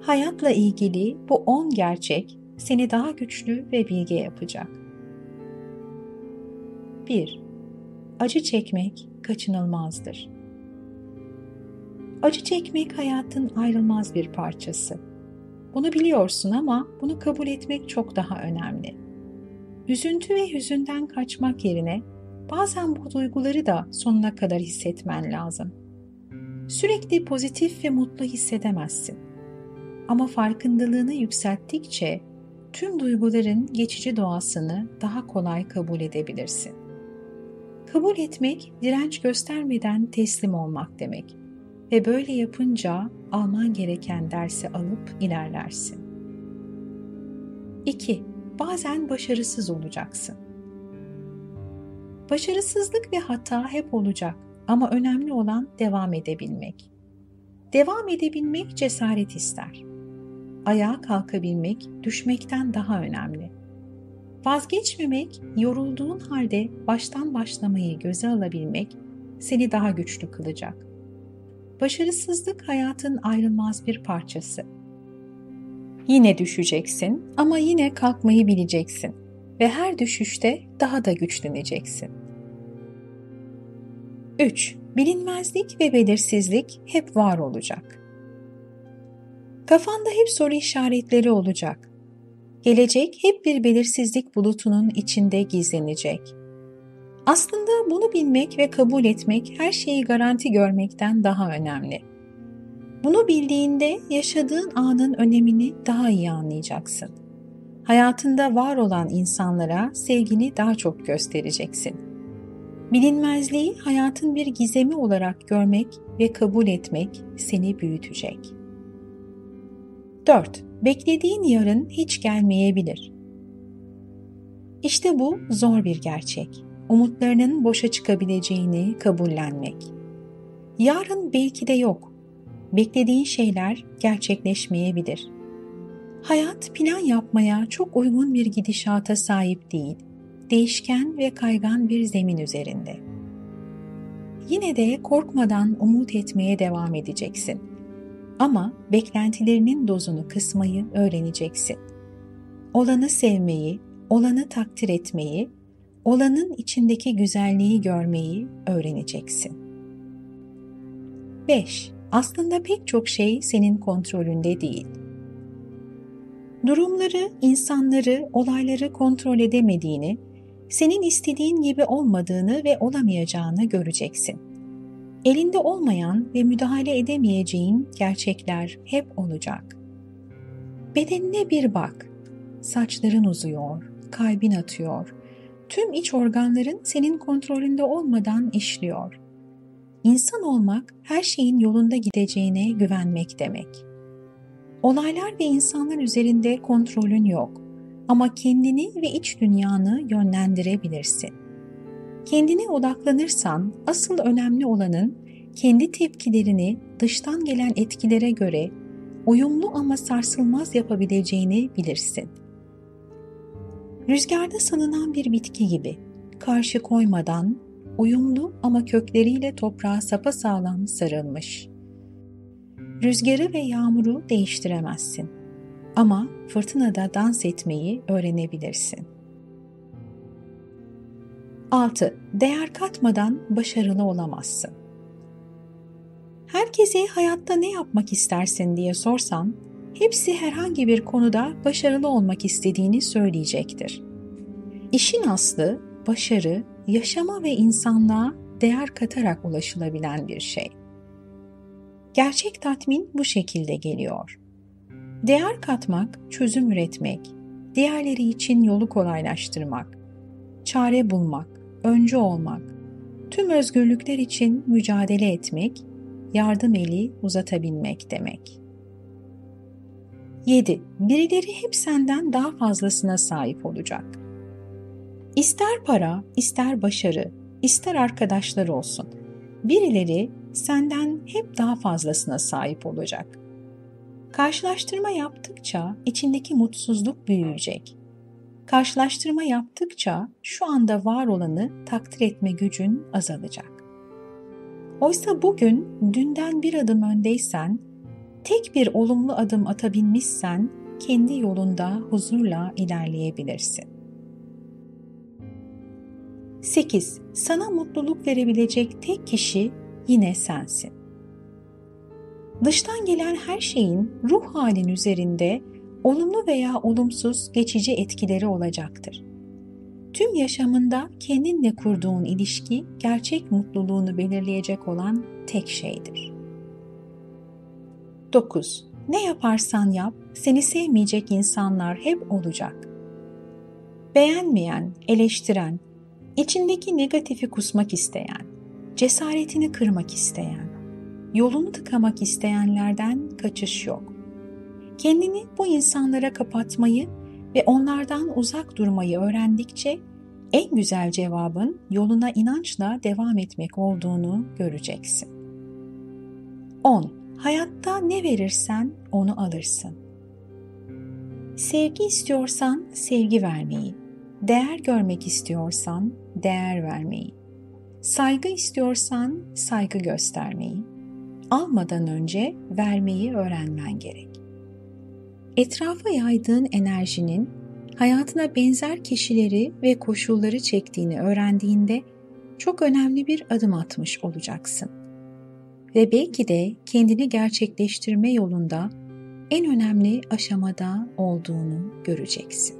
Hayatla ilgili bu 10 gerçek seni daha güçlü ve bilge yapacak. 1. Acı çekmek kaçınılmazdır. Acı çekmek hayatın ayrılmaz bir parçası. Bunu biliyorsun ama bunu kabul etmek çok daha önemli. Üzüntü ve hüzünden kaçmak yerine bazen bu duyguları da sonuna kadar hissetmen lazım. Sürekli pozitif ve mutlu hissedemezsin. Ama farkındalığını yükselttikçe tüm duyguların geçici doğasını daha kolay kabul edebilirsin. Kabul etmek, direnç göstermeden teslim olmak demek. Ve böyle yapınca alman gereken dersi alıp ilerlersin. 2. Bazen başarısız olacaksın. Başarısızlık ve hata hep olacak ama önemli olan devam edebilmek. Devam edebilmek cesaret ister. Ayağa kalkabilmek düşmekten daha önemli. Vazgeçmemek, yorulduğun halde baştan başlamayı göze alabilmek seni daha güçlü kılacak. Başarısızlık hayatın ayrılmaz bir parçası. Yine düşeceksin ama yine kalkmayı bileceksin ve her düşüşte daha da güçleneceksin. 3. Bilinmezlik ve belirsizlik hep var olacak. Kafanda hep soru işaretleri olacak. Gelecek hep bir belirsizlik bulutunun içinde gizlenecek. Aslında bunu bilmek ve kabul etmek her şeyi garanti görmekten daha önemli. Bunu bildiğinde yaşadığın anın önemini daha iyi anlayacaksın. Hayatında var olan insanlara sevgini daha çok göstereceksin. Bilinmezliği hayatın bir gizemi olarak görmek ve kabul etmek seni büyütecek. 4. Beklediğin yarın hiç gelmeyebilir. İşte bu zor bir gerçek. Umutlarının boşa çıkabileceğini kabullenmek. Yarın belki de yok. Beklediğin şeyler gerçekleşmeyebilir. Hayat plan yapmaya çok uygun bir gidişata sahip değil. Değişken ve kaygan bir zemin üzerinde. Yine de korkmadan umut etmeye devam edeceksin. Ama beklentilerinin dozunu kısmayı öğreneceksin. Olanı sevmeyi, olanı takdir etmeyi, olanın içindeki güzelliği görmeyi öğreneceksin. 5. Aslında pek çok şey senin kontrolünde değil. Durumları, insanları, olayları kontrol edemediğini, senin istediğin gibi olmadığını ve olamayacağını göreceksin. Elinde olmayan ve müdahale edemeyeceğin gerçekler hep olacak. Bedenine bir bak. Saçların uzuyor, kalbin atıyor. Tüm iç organların senin kontrolünde olmadan işliyor. İnsan olmak, her şeyin yolunda gideceğine güvenmek demek. Olaylar ve insanlar üzerinde kontrolün yok. Ama kendini ve iç dünyanı yönlendirebilirsin. Kendine odaklanırsan, asıl önemli olanın kendi tepkilerini dıştan gelen etkilere göre uyumlu ama sarsılmaz yapabileceğini bilirsin. Rüzgarda salınan bir bitki gibi, karşı koymadan, uyumlu ama kökleriyle toprağa sapasağlam sarılmış. Rüzgarı ve yağmuru değiştiremezsin ama fırtınada dans etmeyi öğrenebilirsin. 6. Değer katmadan başarılı olamazsın. Herkese hayatta ne yapmak istersin diye sorsan, hepsi herhangi bir konuda başarılı olmak istediğini söyleyecektir. İşin aslı, başarı, yaşama ve insanlığa değer katarak ulaşılabilen bir şey. Gerçek tatmin bu şekilde geliyor. Değer katmak, çözüm üretmek, diğerleri için yolu kolaylaştırmak, çare bulmak, öncü olmak, tüm özgürlükler için mücadele etmek, yardım eli uzatabilmek demek. 7. Birileri hep senden daha fazlasına sahip olacak. İster para, ister başarı, ister arkadaşlar olsun. Birileri senden hep daha fazlasına sahip olacak. Karşılaştırma yaptıkça içindeki mutsuzluk büyüyecek. Karşılaştırma yaptıkça şu anda var olanı takdir etme gücün azalacak. Oysa bugün dünden bir adım öndeysen, tek bir olumlu adım atabilmişsen kendi yolunda huzurla ilerleyebilirsin. 8. Sana mutluluk verebilecek tek kişi yine sensin. Dıştan gelen her şeyin ruh halin üzerinde olumlu veya olumsuz geçici etkileri olacaktır. Tüm yaşamında kendinle kurduğun ilişki gerçek mutluluğunu belirleyecek olan tek şeydir. 9. Ne yaparsan yap, seni sevmeyecek insanlar hep olacak. Beğenmeyen, eleştiren, içindeki negatifi kusmak isteyen, cesaretini kırmak isteyen, yolunu tıkamak isteyenlerden kaçış yok. Kendini bu insanlara kapatmayı ve onlardan uzak durmayı öğrendikçe en güzel cevabın yoluna inançla devam etmek olduğunu göreceksin. 10. Hayatta ne verirsen onu alırsın. Sevgi istiyorsan sevgi vermeyi, değer görmek istiyorsan değer vermeyi, saygı istiyorsan saygı göstermeyi, almadan önce vermeyi öğrenmen gerek. Etrafa yaydığın enerjinin hayatına benzer kişileri ve koşulları çektiğini öğrendiğinde çok önemli bir adım atmış olacaksın. Ve belki de kendini gerçekleştirme yolunda en önemli aşamada olduğunu göreceksin.